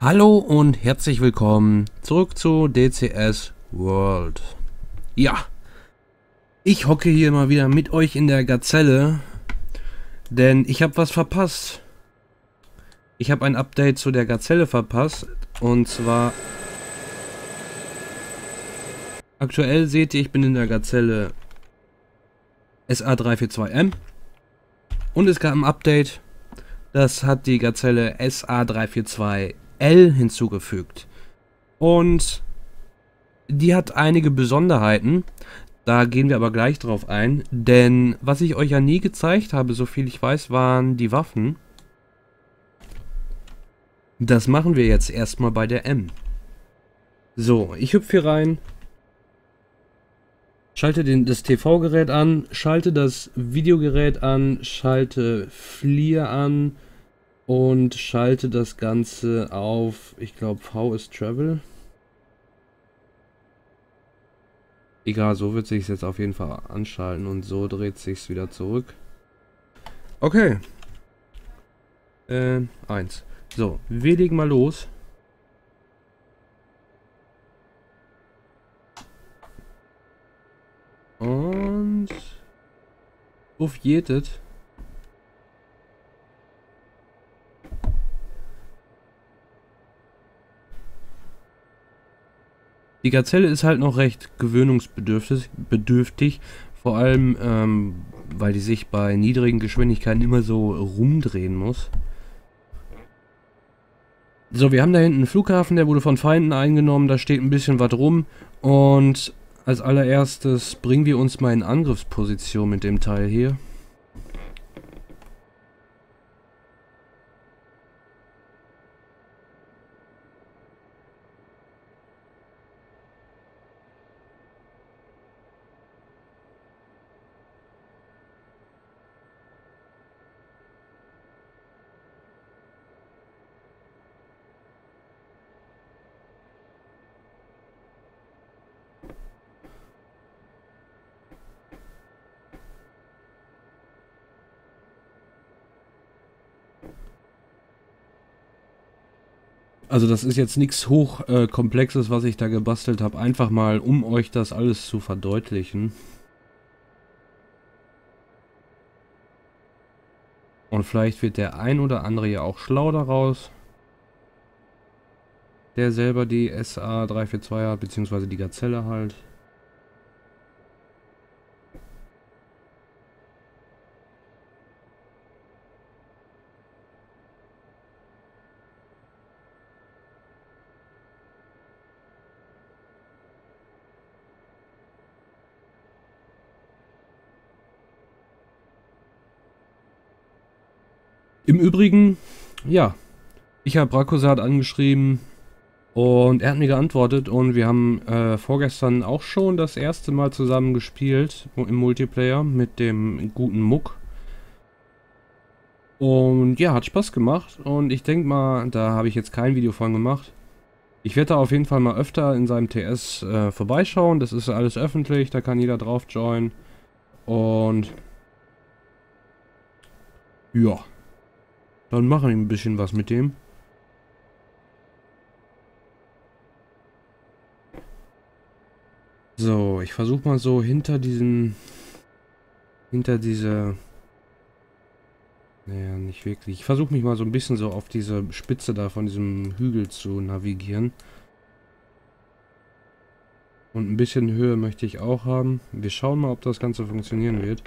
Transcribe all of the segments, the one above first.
Hallo und herzlich willkommen zurück zu DCS World. Ja, ich hocke hier mal wieder mit euch in der Gazelle, denn ich habe was verpasst. Ich habe ein Update zu der Gazelle verpasst und zwar aktuell seht ihr, ich bin in der Gazelle SA342M und es gab ein Update, das hat die Gazelle SA342L hinzugefügt und die hat einige Besonderheiten, da gehen wir aber gleich drauf ein, denn was ich euch ja nie gezeigt habe, so viel ich weiß, waren die Waffen. Das machen wir jetzt erstmal bei der M. So, ich hüpfe hier rein, schalte das TV-Gerät an, schalte das Videogerät an, schalte FLIR an und schalte das Ganze auf, ich glaube V ist Travel. Egal, so wird sich jetzt auf jeden Fall anschalten und so dreht sich's wieder zurück. Okay. 1. So, wir legen mal los. Und auf jedet. Die Gazelle ist halt noch recht gewöhnungsbedürftig, vor allem weil die sich bei niedrigen Geschwindigkeiten immer so rumdrehen muss. So, wir haben da hinten einen Flughafen, der wurde von Feinden eingenommen, da steht ein bisschen was rum und als allererstes bringen wir uns mal in Angriffsposition mit dem Teil hier. Also das ist jetzt nichts Hochkomplexes, was ich da gebastelt habe. Einfach mal, um euch das alles zu verdeutlichen. Und vielleicht wird der ein oder andere ja auch schlau daraus, der selber die SA342 hat, beziehungsweise die Gazelle halt. Im Übrigen, ja, ich habe Rakosat angeschrieben und er hat mir geantwortet und wir haben vorgestern auch schon das erste Mal zusammen gespielt im Multiplayer mit dem guten Muck. Und ja, hat Spaß gemacht und ich denke mal, da habe ich jetzt kein Video von gemacht. Ich werde da auf jeden Fall mal öfter in seinem TS vorbeischauen, das ist alles öffentlich, da kann jeder drauf joinen und ja. Dann mache ich ein bisschen was mit dem. So, ich versuche mal so naja, nicht wirklich. Ich versuche mich mal so ein bisschen so auf diese Spitze da von diesem Hügel zu navigieren. Und ein bisschen Höhe möchte ich auch haben. Wir schauen mal, ob das Ganze funktionieren wird.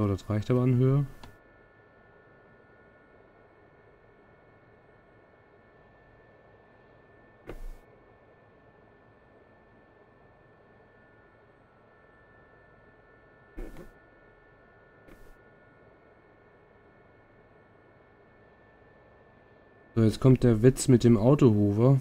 So, das reicht aber an Höhe. So, jetzt kommt der Witz mit dem Autohover.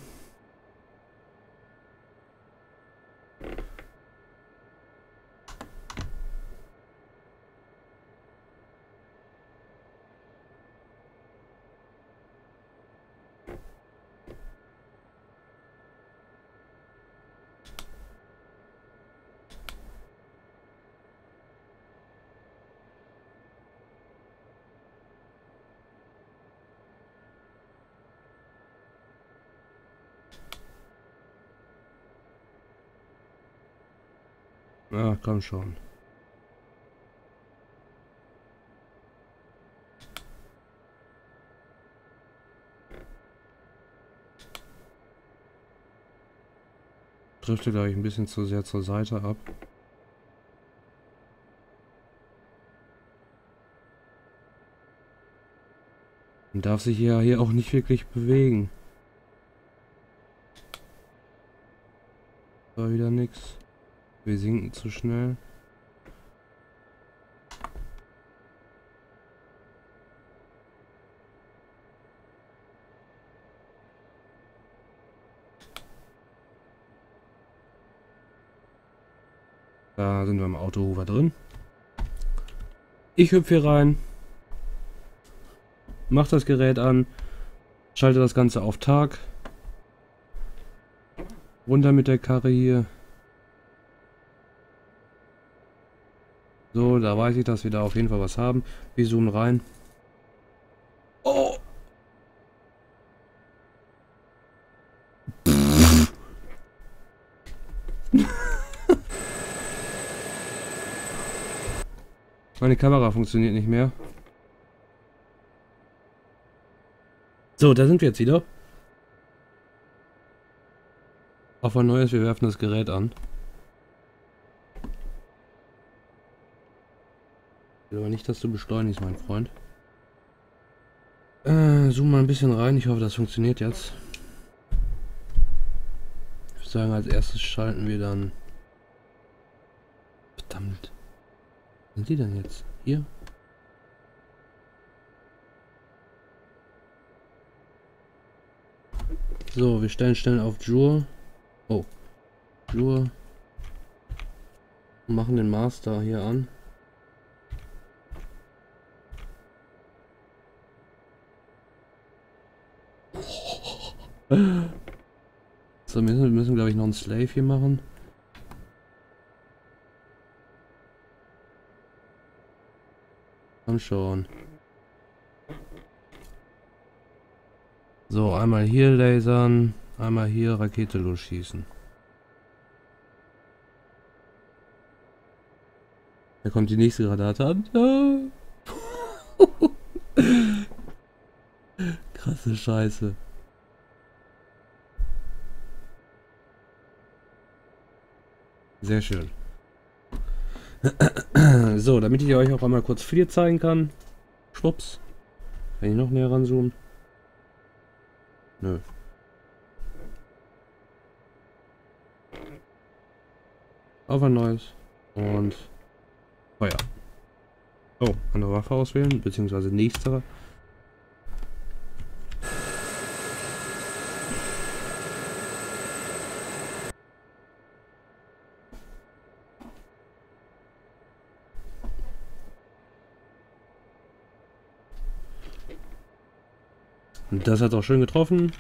Na, komm schon. Drifte, glaube ich, ein bisschen zu sehr zur Seite ab. Man darf sich ja hier auch nicht wirklich bewegen. War wieder nix. Wir sinken zu schnell. Da sind wir im Autohover drin. Ich hüpfe hier rein. Mach das Gerät an. Schalte das Ganze auf Tag. Runter mit der Karre hier. So, da weiß ich, dass wir da auf jeden Fall was haben. Wir zoomen rein. Oh! Meine Kamera funktioniert nicht mehr. So, da sind wir jetzt wieder. Auf ein neues, wir werfen das Gerät an. Ich will aber nicht, dass du beschleunigst, mein Freund. Zoom mal ein bisschen rein, ich hoffe, das funktioniert jetzt. Ich würde sagen, als erstes schalten wir dann... Verdammt. Sind die denn jetzt? Hier? So, wir stellen auf Jour. Oh. Jour. Machen den Master hier an. So, wir müssen glaube ich noch einen Slave hier machen. Schon. So, einmal hier lasern, einmal hier Rakete losschießen. Da kommt die nächste Granate an. Krasse Scheiße. Sehr schön. So, damit ich euch auch einmal kurz FLIR zeigen kann. Schwupps. Kann ich noch näher ranzoomen? Nö. Auf ein neues. Und Feuer. Oh, andere Waffe auswählen, beziehungsweise nächstere. Und das hat auch schön getroffen.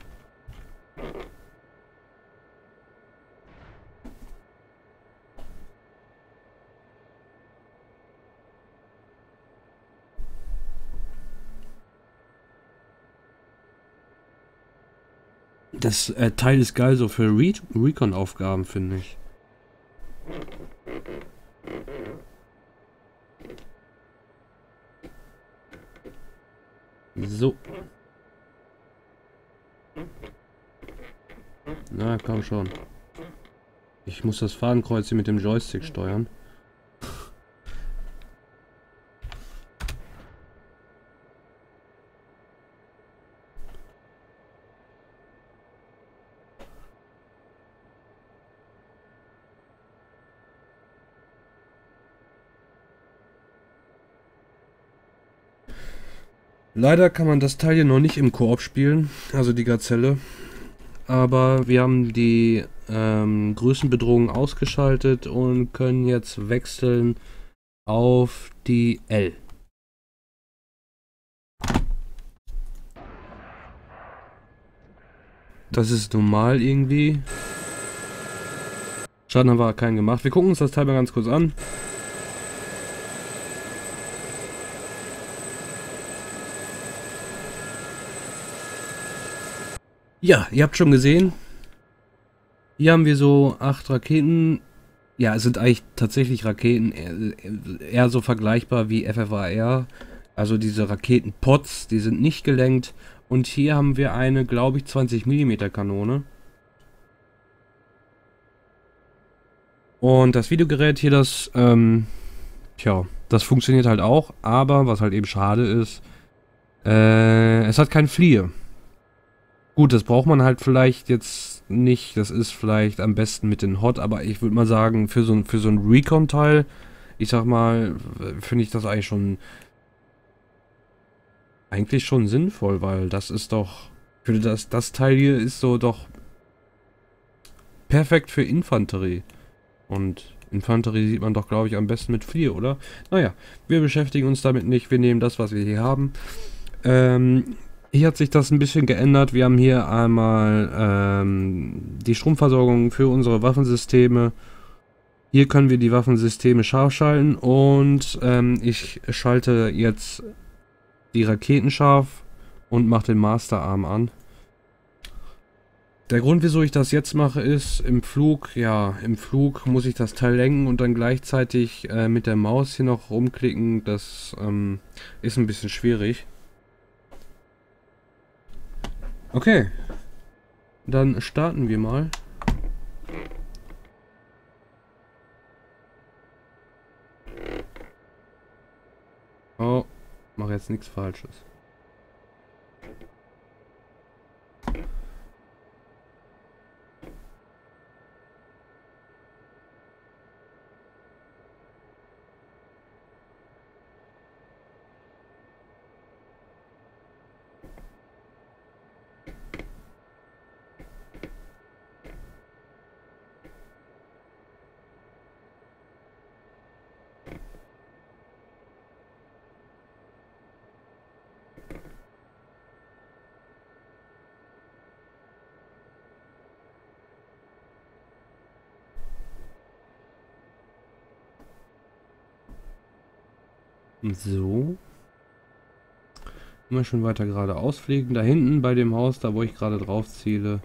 Das Teil ist geil so für Recon-Aufgaben, finde ich. So. Na, komm schon. Ich muss das Fadenkreuz hier mit dem Joystick steuern. Leider kann man das Teil hier noch nicht im Koop spielen, also die Gazelle. Aber wir haben die Größenbedrohung ausgeschaltet und können jetzt wechseln auf die L. Das ist normal irgendwie. Schaden haben wir keinen gemacht. Wir gucken uns das Teil mal ganz kurz an. Ja, ihr habt schon gesehen, hier haben wir so 8 Raketen Ja, es sind eigentlich tatsächlich Raketen eher so vergleichbar wie FFAR. Also diese Raketenpots, die sind nicht gelenkt. Und hier haben wir eine, glaube ich, 20 mm Kanone. Und das Videogerät hier, das, das funktioniert halt auch. Aber was halt eben schade ist, es hat kein FLIR. Gut, das braucht man halt vielleicht jetzt nicht. Das ist vielleicht am besten mit den Hot. Aber ich würde mal sagen, für so ein Recon-Teil, ich sag mal, finde ich das eigentlich schon... Eigentlich schon sinnvoll, weil das ist doch... Das Teil hier ist so doch... Perfekt für Infanterie. Und Infanterie sieht man doch, glaube ich, am besten mit FLIR, oder? Naja, wir beschäftigen uns damit nicht. Wir nehmen das, was wir hier haben. Hier hat sich das ein bisschen geändert. Wir haben hier einmal die Stromversorgung für unsere Waffensysteme. Hier können wir die Waffensysteme scharf schalten. Und ich schalte jetzt... die Raketen scharf und mache den Masterarm an. Der Grund, wieso ich das jetzt mache, ist im Flug muss ich das Teil lenken und dann gleichzeitig mit der Maus hier noch rumklicken. Das ist ein bisschen schwierig. Okay, dann starten wir mal. Oh. Mache jetzt nichts Falsches. So. Immer schon weiter geradeaus fliegen. Da hinten bei dem Haus, da wo ich gerade drauf ziele.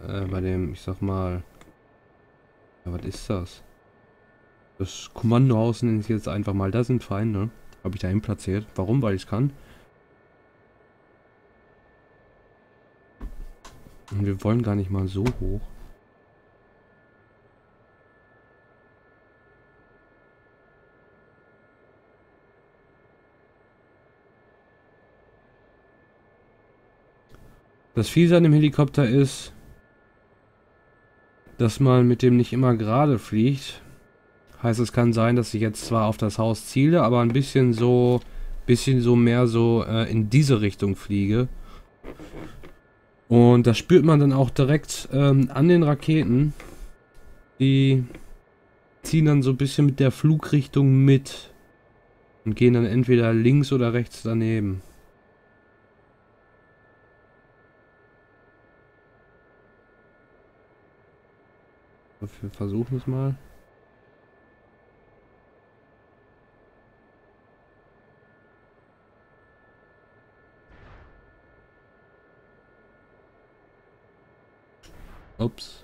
Bei dem, ich sag mal... Ja, was ist das? Das Kommandohaus nenne ich jetzt einfach mal. Da sind Feinde. Habe ich dahin platziert. Warum? Weil ich kann. Und wir wollen gar nicht mal so hoch. Das Fiese an dem Helikopter ist, dass man mit dem nicht immer gerade fliegt. Heißt, es kann sein, dass ich jetzt zwar auf das Haus ziele, aber ein bisschen mehr in diese Richtung fliege. Und das spürt man dann auch direkt an den Raketen. Die ziehen dann so ein bisschen mit der Flugrichtung mit und gehen dann entweder links oder rechts daneben. Wir versuchen es mal. Ups.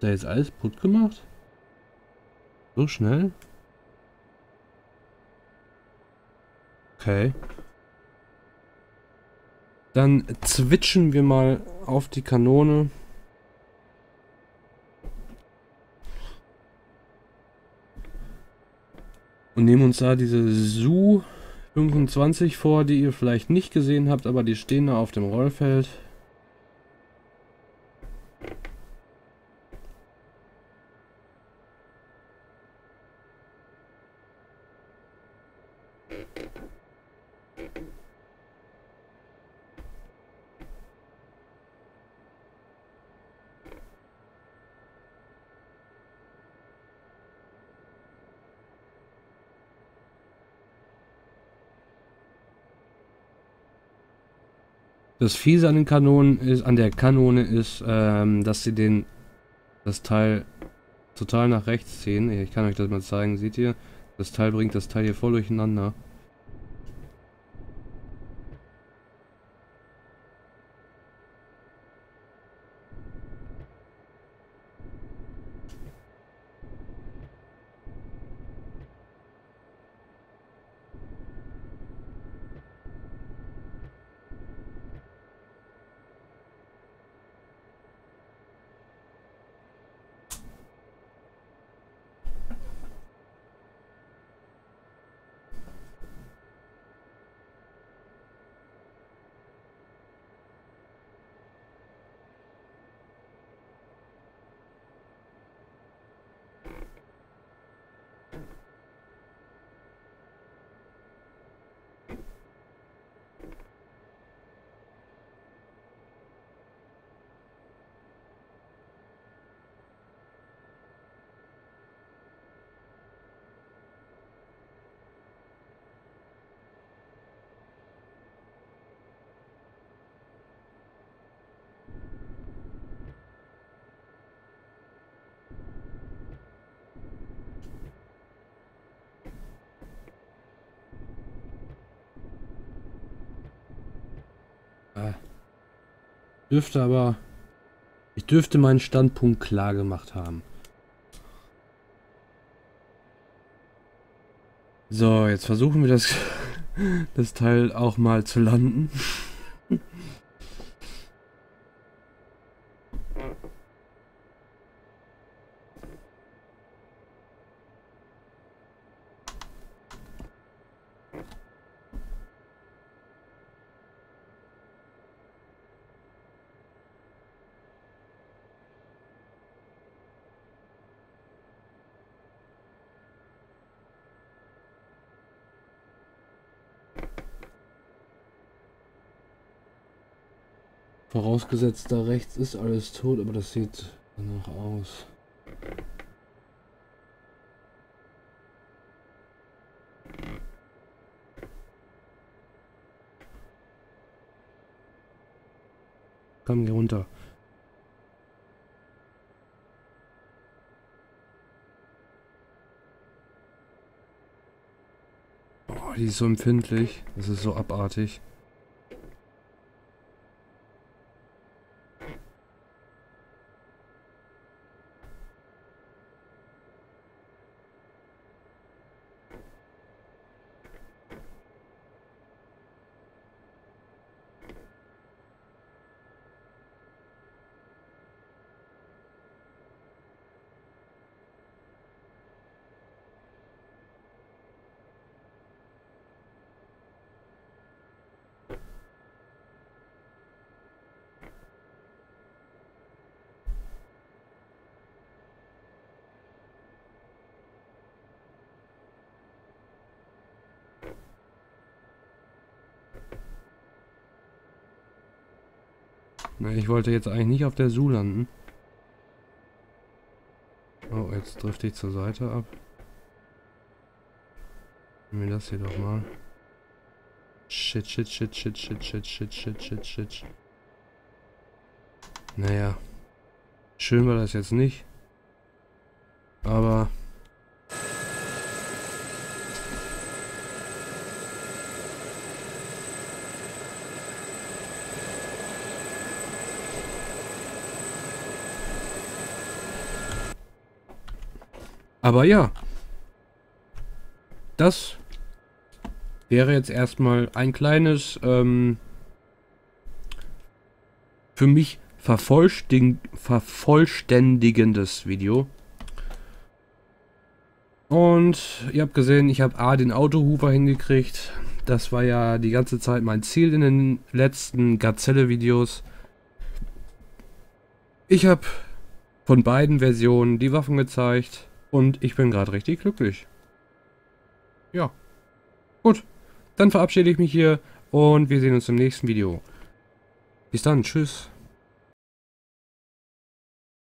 Da jetzt alles kaputt gemacht? So schnell? Okay. Dann switchen wir mal auf die Kanone. Und nehmen uns da diese Su-25 vor, die ihr vielleicht nicht gesehen habt, aber die stehen da auf dem Rollfeld. Das Fiese an den Kanonen ist, an der Kanone ist, dass sie das Teil total nach rechts ziehen. Ich kann euch das mal zeigen, seht ihr? Das Teil bringt das Teil hier voll durcheinander. Ich dürfte meinen Standpunkt klar gemacht haben. So, jetzt versuchen wir das Teil auch mal zu landen. Vorausgesetzt, da rechts ist alles tot, aber das sieht danach aus. Komm, geh runter. Oh, die ist so empfindlich. Das ist so abartig. Ich wollte jetzt eigentlich nicht auf der Su landen. Oh, jetzt drifte ich zur Seite ab. Nehmen wir das hier doch mal. Shit, shit, shit, shit, shit, shit, shit, shit, shit, shit. Naja. Schön war das jetzt nicht. Aber... Aber ja, das wäre jetzt erstmal ein kleines, für mich vervollständigendes Video. Und ihr habt gesehen, ich habe den Autohuber hingekriegt. Das war ja die ganze Zeit mein Ziel in den letzten Gazelle-Videos. Ich habe von beiden Versionen die Waffen gezeigt. Und ich bin gerade richtig glücklich. Ja. Gut. Dann verabschiede ich mich hier. Und wir sehen uns im nächsten Video. Bis dann. Tschüss.